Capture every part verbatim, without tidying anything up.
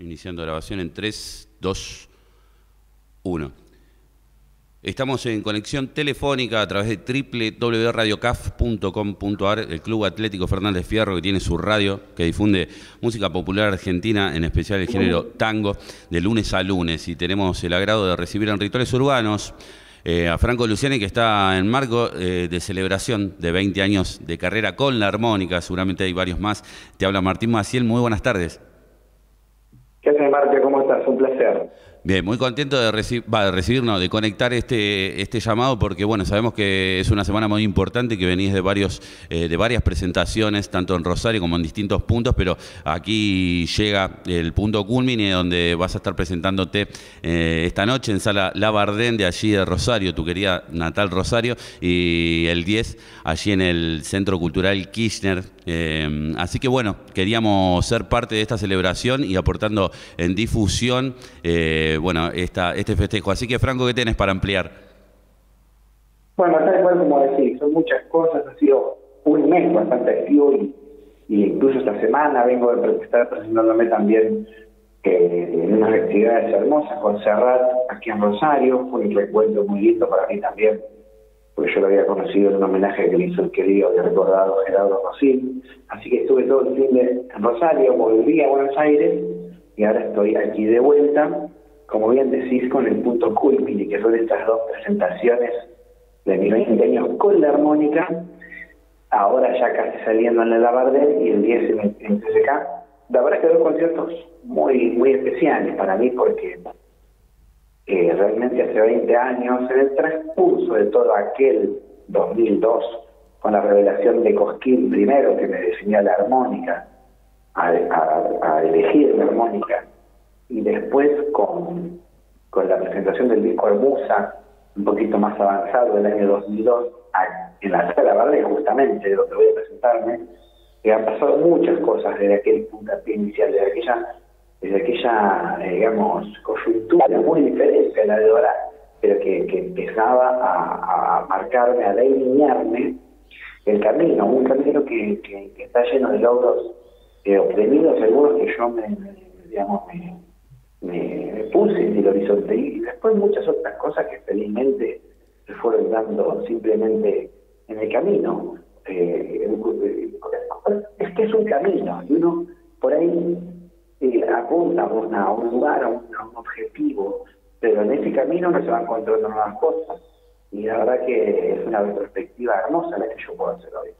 Iniciando grabación en tres, dos, uno. Estamos en conexión telefónica a través de doble u doble u doble u punto radio caf punto com punto a r, el Club Atlético Fernández Fierro, que tiene su radio, que difunde música popular argentina, en especial el género tango, de lunes a lunes. Y tenemos el agrado de recibir en Rituales Urbanos eh, a Franco Luciani, que está en marco eh, de celebración de veinte años de carrera con la armónica. Seguramente hay varios más. Te habla Martín Maciel, muy buenas tardes. ¿Qué tal, Martio? ¿Cómo estás? Un placer. Bien, muy contento de, recib bah, de recibirnos, de conectar este, este llamado, porque bueno, sabemos que es una semana muy importante, que venís de, varios, eh, de varias presentaciones, tanto en Rosario como en distintos puntos, pero aquí llega el punto culmine donde vas a estar presentándote eh, esta noche en Sala Lavardén, de allí de Rosario, tu querida natal Rosario, y el diez allí en el Centro Cultural Kirchner. Eh, así que bueno, queríamos ser parte de esta celebración y aportando en difusión eh, bueno, esta, este festejo. Así que, Franco, ¿qué tenés para ampliar? Bueno, tal cual como decís, son muchas cosas. Ha sido un mes bastante activo y, y incluso esta semana vengo de estar presentándome también eh, en unas actividades hermosas con Serrat aquí en Rosario. Fue un recuerdo muy lindo para mí también, porque yo lo había conocido en un homenaje que le hizo el querido y recordado Leonardo Andersen. Así que estuve todo el fin de en Rosario, volví a Buenos Aires y ahora estoy aquí de vuelta, como bien decís, con el punto culmine, que son estas dos presentaciones de mis veinte años con la armónica, ahora ya casi saliendo en la Lavardén, y el diez en, en C C K. La verdad es que dos conciertos muy, muy especiales para mí, porque Eh, realmente hace veinte años, en el transcurso de todo aquel dos mil dos, con la revelación de Cosquín primero, que me definía la armónica, a, a, a elegir la armónica, y después con, con la presentación del disco Armusa, un poquito más avanzado, del año dos mil dos, a, en la Sala Lavardén, justamente, donde voy a presentarme, que han pasado muchas cosas desde aquel puntapié inicial, desde aquella... desde aquella, digamos, coyuntura muy diferente a la de ahora, pero que, que empezaba a, a marcarme, a delinearme el camino, un camino que, que, que está lleno de logros eh, obtenidos, algunos que yo me, me, digamos, me, me puse en el horizonte, y después muchas otras cosas que felizmente se fueron dando simplemente en el camino. Eh, es que es un camino, y uno por ahí Eh, apunta a, una, a un lugar, a un, a un objetivo, pero en ese camino no se van encontrando nuevas cosas, y la verdad que es una retrospectiva hermosa la que yo puedo hacer hoy.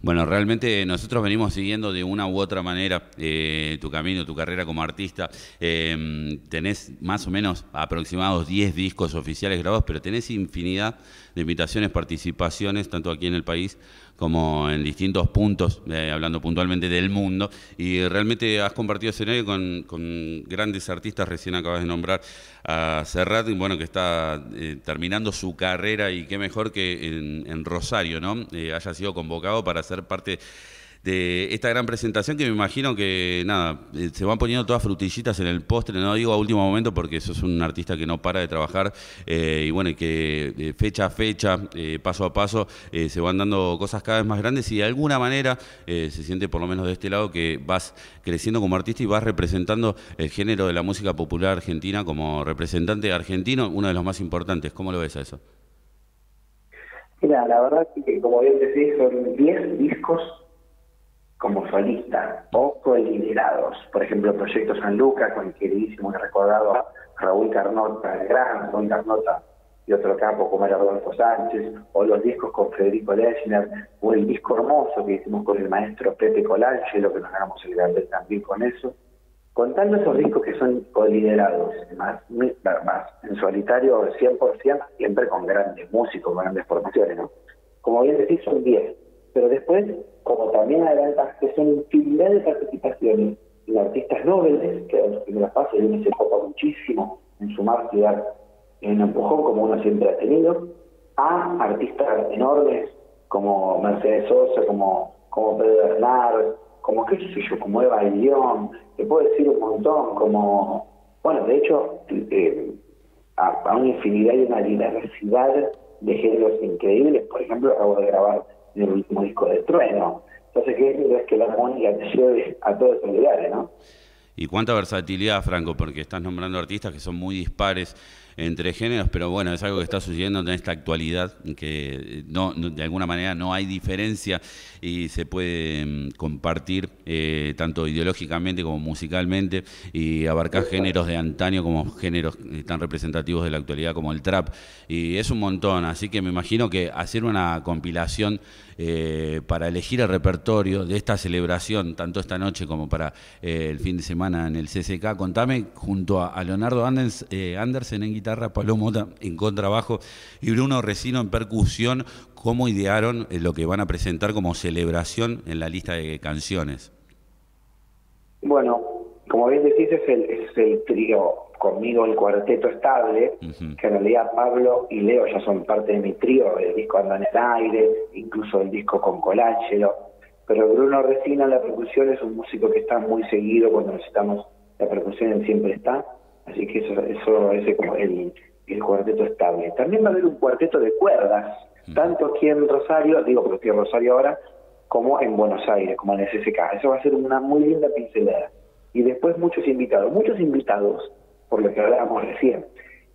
Bueno, realmente nosotros venimos siguiendo de una u otra manera eh, tu camino, tu carrera como artista. Eh, tenés más o menos aproximados diez discos oficiales grabados, pero tenés infinidad de invitaciones, participaciones, tanto aquí en el país como en distintos puntos, eh, hablando puntualmente del mundo. Y realmente has compartido escenario con, con grandes artistas. Recién acabas de nombrar a Serrat, bueno, que está eh, terminando su carrera, y qué mejor que en, en Rosario, ¿no? Eh, haya sido convocado para ser parte de esta gran presentación, que me imagino que, nada, se van poniendo todas frutillitas en el postre, no digo a último momento porque sos un artista que no para de trabajar, eh, y bueno, que fecha a fecha, eh, paso a paso, eh, se van dando cosas cada vez más grandes, y de alguna manera eh, se siente, por lo menos de este lado, que vas creciendo como artista y vas representando el género de la música popular argentina como representante argentino, uno de los más importantes. ¿Cómo lo ves a eso? Mira, la verdad que, como bien decís, son diez discos como solista o co-liderados. Por ejemplo, Proyecto San Luca, con el queridísimo y recordado Raúl Carnota, el gran Raúl Carnota, y otro capo como era Rodolfo Sánchez, o los discos con Federico Lechner, o el disco hermoso que hicimos con el maestro Pepe Colange, lo que nos ganamos el Gardel también con eso. Contando esos discos que son co-liderados, más, más en solitario cien por ciento, siempre con grandes músicos, con grandes formaciones, ¿no? Como bien decís, son diez. Pero después, como también adelantaste, son infinidad de participaciones en artistas nobles, que en la primera fase uno se copa muchísimo en sumarse y dar un empujón, como uno siempre ha tenido, a artistas enormes como Mercedes Sosa, como, como Pedro Bernard, como qué sé yo, como Eva Ayllón, te puedo decir un montón, como, bueno, de hecho, eh, a, a una infinidad y una diversidad de géneros increíbles. Por ejemplo, acabo de grabar en el último disco de Troilo. Entonces, ¿qué es que la armónica te lleve a todos los lugares, no? y cuánta versatilidad, Franco, porque estás nombrando artistas que son muy dispares entre géneros, pero bueno, es algo que está sucediendo en esta actualidad, que no, no, de alguna manera no hay diferencia y se puede compartir eh, tanto ideológicamente como musicalmente, y abarcar géneros de antaño como géneros tan representativos de la actualidad como el trap, y es un montón, así que me imagino que hacer una compilación eh, para elegir el repertorio de esta celebración, tanto esta noche como para eh, el fin de semana en el C C K, contame, junto a, a Leonardo Andersen, eh, Andersen en guitarra, Pablo Mota en contrabajo y Bruno Recino en percusión, ¿cómo idearon lo que van a presentar como celebración en la lista de canciones? Bueno, como bien decís, es el, es el trío, conmigo el cuarteto estable, uh-huh. que en realidad Pablo y Leo ya son parte de mi trío, el disco Anda en el Aire, incluso el disco con Colangelo, pero Bruno Recino en la percusión es un músico que está muy seguido cuando necesitamos la percusión, siempre está. Así que eso, eso es como el, el cuarteto estable. También va a haber un cuarteto de cuerdas, tanto aquí en Rosario, digo porque estoy en Rosario ahora, como en Buenos Aires, como en el C C K. Eso va a ser una muy linda pincelada. Y después muchos invitados, muchos invitados, por lo que hablábamos recién.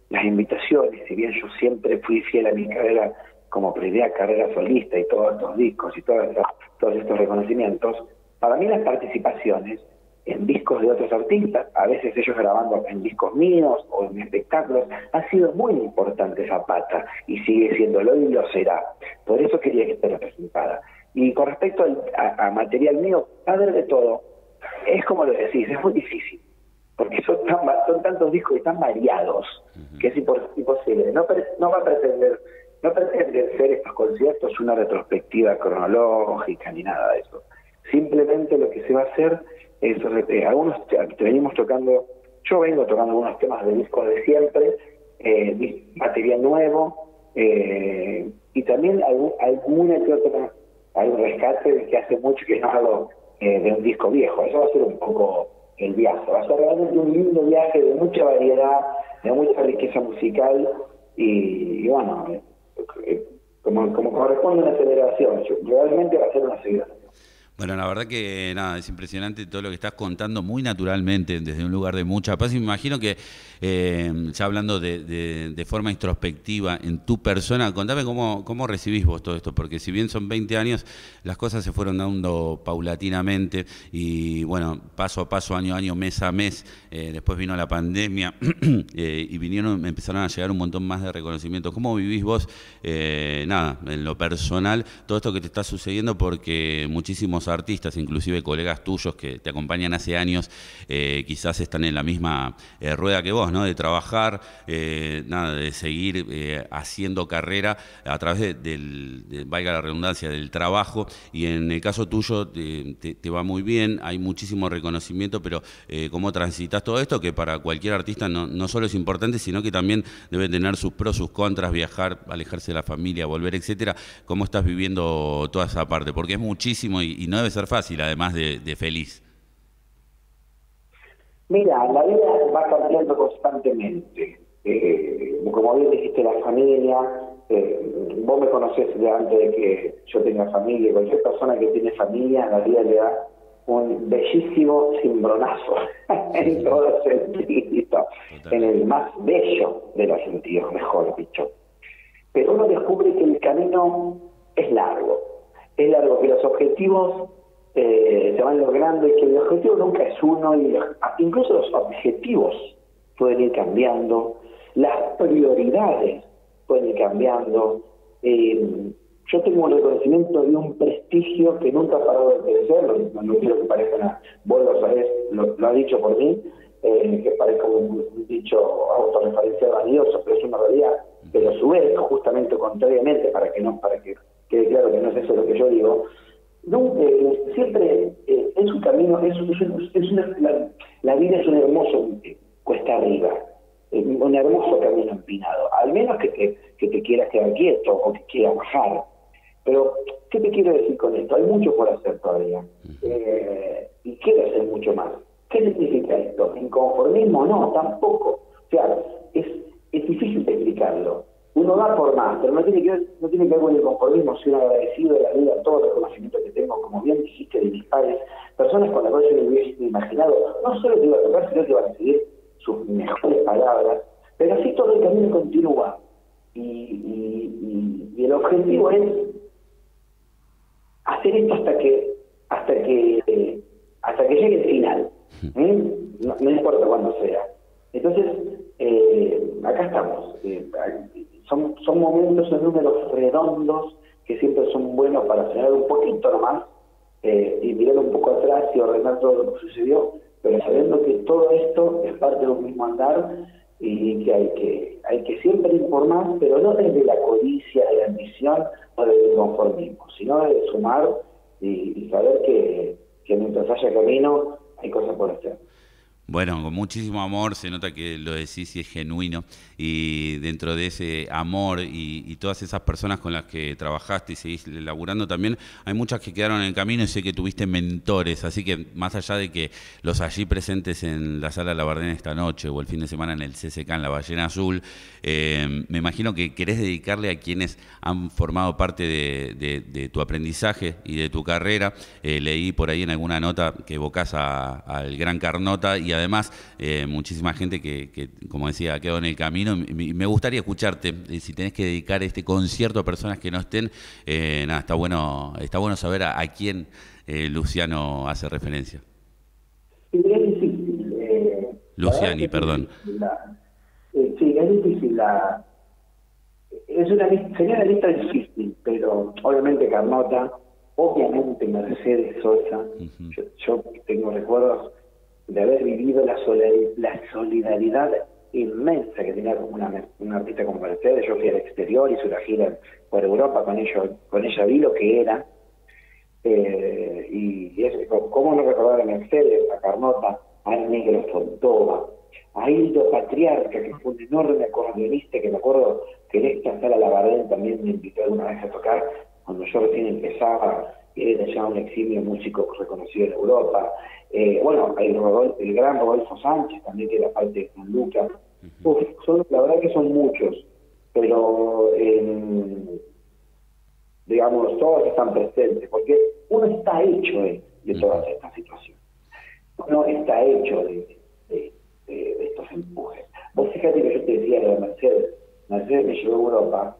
Las invitaciones, si bien yo siempre fui fiel a mi carrera como primera carrera solista y todos estos discos y todos estos, todos estos reconocimientos, para mí las participaciones en discos de otros artistas, a veces ellos grabando en discos míos o en espectáculos, ha sido muy importante esa pata, y sigue siéndolo y lo será. Por eso quería que esté representada. Y con respecto al, a, a material mío, va a haber de todo. Es como lo decís, es muy difícil, porque son, tan, son tantos discos y tan variados, que es imposible. No, no va a pretender, no pretende ser estos conciertos una retrospectiva cronológica ni nada de eso. Simplemente lo que se va a hacer es, eh, algunos te, te venimos tocando, yo vengo tocando algunos temas de discos de siempre, eh, material nuevo, eh, y también algún, alguna que otra, algún rescate de que hace mucho que no hago eh, de un disco viejo. Eso va a ser un poco el viaje, va a ser realmente un lindo viaje de mucha variedad, de mucha riqueza musical, y, y bueno, eh, como, como corresponde a una celebración, realmente va a ser una celebración. Bueno, la verdad que nada, es impresionante todo lo que estás contando muy naturalmente desde un lugar de mucha paz. Me imagino que, eh, ya hablando de, de, de forma introspectiva en tu persona, contame cómo, cómo recibís vos todo esto, porque si bien son veinte años, las cosas se fueron dando paulatinamente y bueno, paso a paso, año a año, mes a mes, eh, después vino la pandemia eh, y vinieron, empezaron a llegar un montón más de reconocimientos. ¿Cómo vivís vos, eh, nada, en lo personal, todo esto que te está sucediendo? Porque muchísimos artistas, inclusive colegas tuyos que te acompañan hace años, eh, quizás están en la misma eh, rueda que vos, ¿no? De trabajar, eh, nada, de seguir eh, haciendo carrera a través de, del, de, valga la redundancia, del trabajo, y en el caso tuyo te, te, te va muy bien, hay muchísimo reconocimiento, pero eh, cómo transitas todo esto, que para cualquier artista no, no solo es importante, sino que también debe tener sus pros, sus contras, viajar, alejarse de la familia, volver, etcétera. ¿Cómo estás viviendo toda esa parte? Porque es muchísimo y, y no debe ser fácil, además de, de feliz. Mira, la vida va cambiando constantemente. Eh, como bien dijiste, la familia, eh, vos me conocés de antes de que yo tenga familia, cualquier persona que tiene familia, la vida le da un bellísimo cimbronazo en todo sentido, en el más bello de los sentidos, mejor dicho. Pero uno descubre que el camino es largo. Es largo, que los objetivos eh, se van logrando y que el objetivo nunca es uno, y los, incluso los objetivos pueden ir cambiando, las prioridades pueden ir cambiando. Eh, yo tengo un reconocimiento y un prestigio que nunca ha parado de crecer, no, no quiero que parezca nada, vos lo sabés, lo, lo ha dicho por mí, eh, que parezca un, un dicho autorreferencial valioso, pero es una realidad, pero su vez, justamente contrariamente, para que no, para que quede claro que no es eso lo que yo digo, no, eh, siempre eh, es un camino, es, es, es una, la, la vida es un hermoso eh, cuesta arriba, eh, un hermoso camino empinado, al menos que te, que te quieras quedar quieto o que quieras bajar. Pero, ¿qué te quiero decir con esto? Hay mucho por hacer todavía, eh, y quiero hacer mucho más. ¿Qué significa esto? ¿Inconformismo? No, tampoco. O sea, es, es difícil de explicarlo. Uno no da por más, pero no tiene que ver, no tiene que ver con el conformismo. Soy un agradecido de la vida a todos los conocimientos que tengo, como bien dijiste, de mis padres, personas con las cuales yo me hubiese imaginado, no solo te iba a tocar, sino que iba a recibir sus mejores palabras, pero así todo el camino continúa, y, y, y, y el objetivo es hacer esto hasta que hasta que eh, hasta que llegue el final, ¿Mm? no, no importa cuándo sea. Entonces eh, acá estamos, eh, son, son momentos, son números redondos que siempre son buenos para frenar un poquito nomás, eh, y mirar un poco atrás y ordenar todo lo que sucedió, pero sabiendo que todo esto es parte de un mismo andar y que hay que hay que siempre informar, pero no desde la codicia, de la ambición o del conformismo, sino de sumar y, y saber que, que mientras haya camino hay cosas por hacer. Bueno, con muchísimo amor, se nota que lo decís y es genuino, y dentro de ese amor y, y todas esas personas con las que trabajaste y seguís laburando también, hay muchas que quedaron en el camino y sé que tuviste mentores, así que más allá de que los allí presentes en la Sala Lavardén esta noche o el fin de semana en el C C K, en la Ballena Azul, eh, me imagino que querés dedicarle a quienes han formado parte de, de, de tu aprendizaje y de tu carrera. Eh, leí por ahí en alguna nota que evocás al gran Carnota y a además, eh, muchísima gente que, que, como decía, quedó en el camino. Me gustaría escucharte, si tenés que dedicar este concierto a personas que no estén, eh, nada, está bueno está bueno saber a, a quién eh, Luciano hace referencia. Sí, es difícil. Eh, Luciani, es perdón. Difícil la, eh, sí, es difícil. La, es una, sería una lista difícil, pero obviamente Carnota, obviamente Mercedes Sosa. Uh-huh. yo, yo tengo recuerdos de haber vivido la solidaridad, la solidaridad inmensa que tenía una, una artista como Mercedes. Yo fui al exterior, hice una gira por Europa, con ellos, con ella vi lo que era, eh, y, y es, cómo no recordar a Mercedes, a Carnota, al Negro Fontova, a Hildo Patriarca, que fue un enorme acordeonista, que me acuerdo que en esta Sala Lavardén también me invitó alguna vez a tocar, cuando yo recién empezaba, y era ya un eximio músico reconocido en Europa. Eh, bueno, el, Rodolfo, el gran Rodolfo Sánchez también, que era parte de San Luca. Uf, son, la verdad que son muchos, pero eh, digamos, todos están presentes, porque uno está hecho de, de todas estas situaciones, uno está hecho de, de, de, de estos empujes. Vos fíjate que yo te decía de Mercedes, Mercedes me llevó a Europa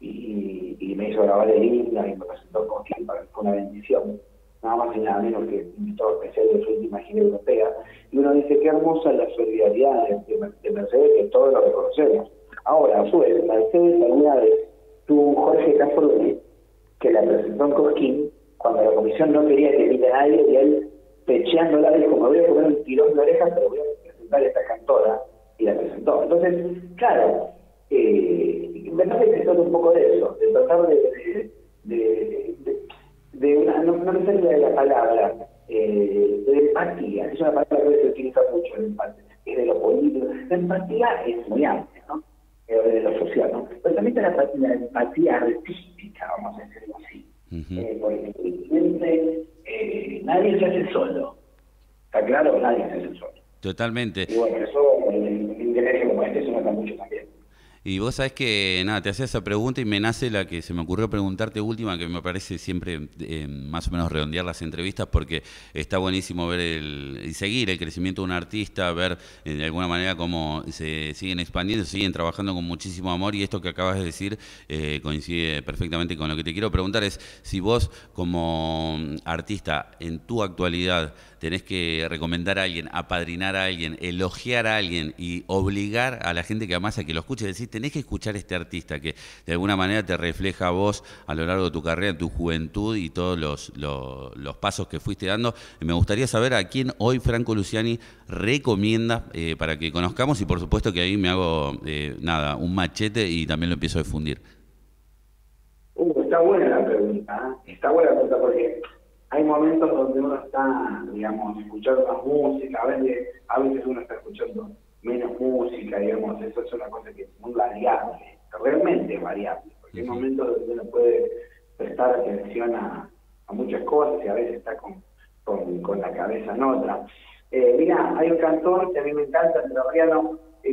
y, y me hizo grabar el himno y me presentó Cosquín, para que fue una bendición. Nada más y nada menos que invitado especial de su última gira europea, y uno dice qué hermosa la solidaridad de, de, de Mercedes, que todos lo reconocemos. Ahora, a su vez, Mercedes alguna vez tuvo Jorge Cafruti, que la presentó en Cosquín, cuando la comisión no quería que viniera nadie, y él, pecheándola, dijo, me voy a poner un tirón de orejas, pero voy a presentar a esta cantora, y la presentó. Entonces, claro, eh, Mercedes se trata un poco de eso, de tratar de... de, de, de de una, no, no me sale la palabra, eh, de empatía, es una palabra que se utiliza mucho, el empate, es de lo político, la empatía es muy amplia, ¿no? Eh, de lo social, ¿no? Pero también está la, la empatía artística, vamos a decirlo así. Uh-huh. Eh, porque siempre, eh, nadie se hace solo, está claro, nadie se hace solo. Totalmente. Y bueno, eso en el ingreso como este se nota mucho también. Y vos sabés que, nada, te hacía esa pregunta y me nace la que se me ocurrió preguntarte última, que me parece siempre eh, más o menos redondear las entrevistas, porque está buenísimo ver el, y seguir el crecimiento de un artista, ver eh, de alguna manera cómo se siguen expandiendo, siguen trabajando con muchísimo amor, y esto que acabas de decir eh, coincide perfectamente con lo que te quiero preguntar, es si vos como artista en tu actualidad tenés que recomendar a alguien, apadrinar a alguien, elogiar a alguien y obligar a la gente que amás a que lo escuche, decir, tenés que escuchar a este artista que de alguna manera te refleja a vos a lo largo de tu carrera, tu juventud y todos los, los, los pasos que fuiste dando. Me gustaría saber a quién hoy Franco Luciani recomienda eh, para que conozcamos, y por supuesto que ahí me hago eh, nada, un machete y también lo empiezo a difundir. Uh, está buena la pregunta, ¿eh? Está buena la pregunta, porque hay momentos donde uno está, digamos, escuchando más música, a veces, a veces uno está escuchando menos música, digamos, eso es una cosa que es muy variable, realmente variable, porque hay momentos donde uno puede prestar atención a, a muchas cosas y a veces está con, con, con la cabeza en otra. Eh, mira, hay un cantor que a mí me encanta, el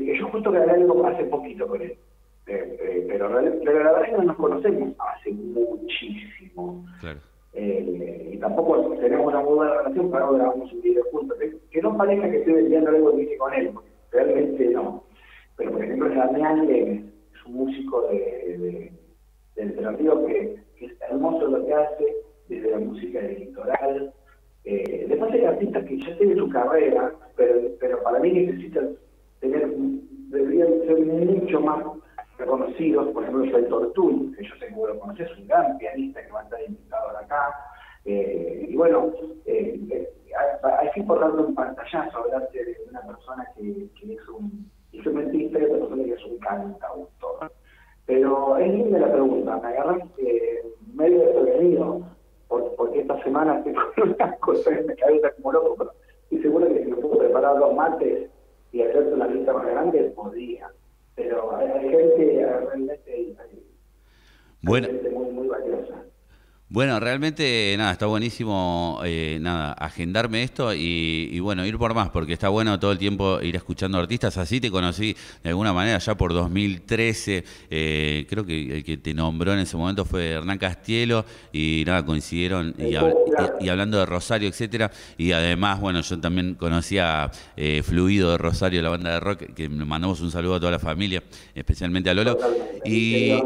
eh, que yo justo grabé algo hace poquito con él, eh, eh, pero, pero la verdad es que no nos conocemos hace muchísimo. Claro. Eh, y tampoco tenemos una muy buena relación para no grabamos un video juntos. Que, que no parezca que estoy vendiendo algo de música con él, porque realmente no. Pero por ejemplo, Damián es un músico de, de, de Entre Ríos que, que es hermoso lo que hace, desde la música del litoral. Eh, después hay artistas que ya tienen su carrera, pero, pero para mí necesitan tener, deberían ser mucho más reconocidos. Por ejemplo, yo el Tortuví, que yo sé que vos lo conocés, un gran pianista que va a estar invitado ahora acá. Eh, y bueno, eh, eh, hay que darle un pantallazo, hablarte de una persona que, que es un instrumentista y otra persona que es un cantautor. Pero es linda la pregunta, me agarraste medio desprevenido, porque esta semana estoy con unas cosas en la cabeza como loco, pero estoy seguro que si me puedo preparar dos mates y hacerte una lista más grande, podría. Pero hay gente realmente hay, hay bueno. gente muy, muy valiosa. Bueno, realmente, nada, está buenísimo, eh, nada, agendarme esto y, y bueno, ir por más, porque está bueno todo el tiempo ir escuchando artistas. Así te conocí de alguna manera ya por dos mil trece, eh, creo que el que te nombró en ese momento fue Hernán Castielo y nada, coincidieron y, hab y, y hablando de Rosario, etcétera. Y además, bueno, yo también conocía eh, Fluido de Rosario, la banda de rock, que mandamos un saludo a toda la familia, especialmente a Lolo. Y...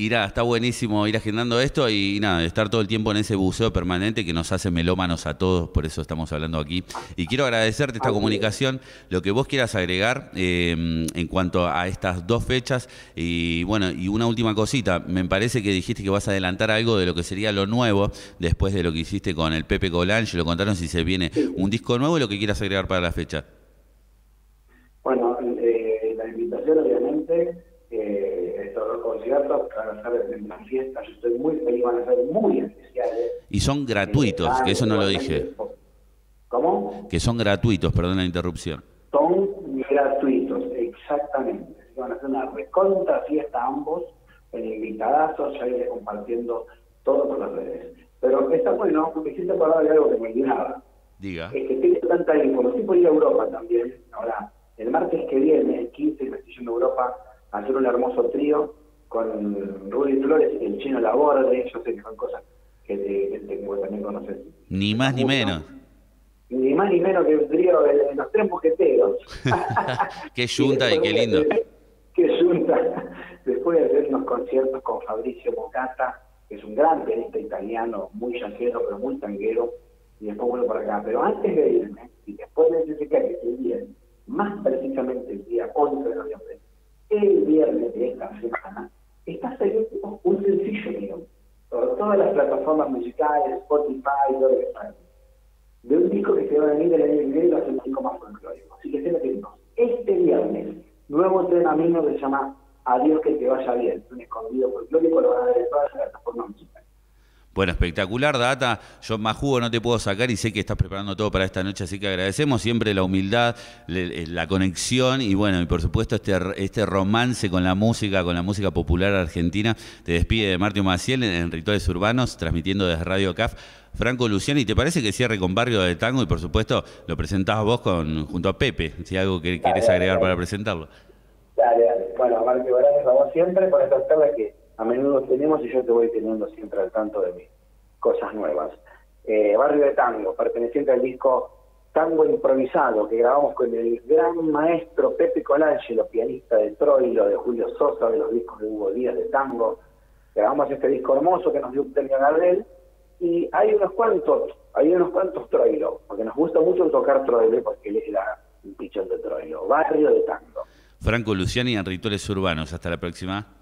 Y nada, está buenísimo ir agendando esto y nada, estar todo el tiempo en ese buceo permanente que nos hace melómanos a todos, por eso estamos hablando aquí. Y quiero agradecerte esta comunicación, lo que vos quieras agregar eh, en cuanto a estas dos fechas. Y bueno, y una última cosita, me parece que dijiste que vas a adelantar algo de lo que sería lo nuevo, después de lo que hiciste con el Pepe Colange, lo contaron, si se viene un disco nuevo y lo que quieras agregar para la fecha. Bueno, eh, la invitación obviamente... Eh, estos conciertos van a ser en las fiestas, yo estoy muy feliz, van a ser muy especiales. Y son gratuitos, eh, que eso no lo dije. ¿Cómo? Que son gratuitos, perdón la interrupción. Son gratuitos, exactamente. Van a hacer una recontra fiesta ambos, en invitadazos, ya iré compartiendo todo por las redes. Pero está bueno, me hiciste acordar de algo que me olvidaba. Diga. Es que tengo tanta información, estoy por ir a Europa también. Ahora, el martes que viene, el quince, me estoy yendo a Europa hacer un hermoso trío con Rudy Flores y el Chino Laborde. Yo sé que son cosas que, te, que, te, que también conoces. Ni más ni menos. Ni más ni menos que un trío de, de los tres mosqueteros. Qué yunta y, y qué lindo. Hacer, qué yunta. Después de hacer unos conciertos con Fabrizio Bocata, que es un gran pianista italiano, muy jazzero, pero muy tanguero, y después vuelvo para acá. Pero antes de irme, y después de ese que el día, más precisamente el día once de noviembre, el viernes de esta semana está saliendo un sencillo mío por todas las plataformas musicales, Spotify, todo eso, de un disco que se va a venir en el inglés y va a ser un disco más folclórico. Así que estén atentos. Este viernes, nuevo tema mío que se llama Adiós que te vaya bien, un escondido folclórico, lo van a ver en todas las plataformas musicales. Bueno, espectacular, Data. Yo más jugo no te puedo sacar y sé que estás preparando todo para esta noche, así que agradecemos siempre la humildad, la conexión y bueno, y por supuesto este, este romance con la música, con la música popular argentina. Te despide Martín Maciel en Rituales Urbanos, transmitiendo desde Radio C A F. Franco Luciani, ¿te parece que cierre con Barrio de Tango? Y por supuesto lo presentás vos con, junto a Pepe, si hay algo que querés agregar para presentarlo. Dale, dale. Bueno, Martín, gracias a vos siempre por estas charlas que a menudo tenemos y yo te voy teniendo siempre al tanto de mis cosas nuevas. Eh, Barrio de Tango, perteneciente al disco Tango Improvisado, que grabamos con el gran maestro Pepe Colange, los pianistas de Troilo, de Julio Sosa, de los discos de Hugo Díaz de Tango. Grabamos este disco hermoso que nos dio un premio Gardel, y hay unos cuantos, hay unos cuantos Troilo, porque nos gusta mucho tocar Troilo, porque él es la pichón de Troilo. Barrio de Tango. Franco Luciani en Rituales Urbanos, hasta la próxima.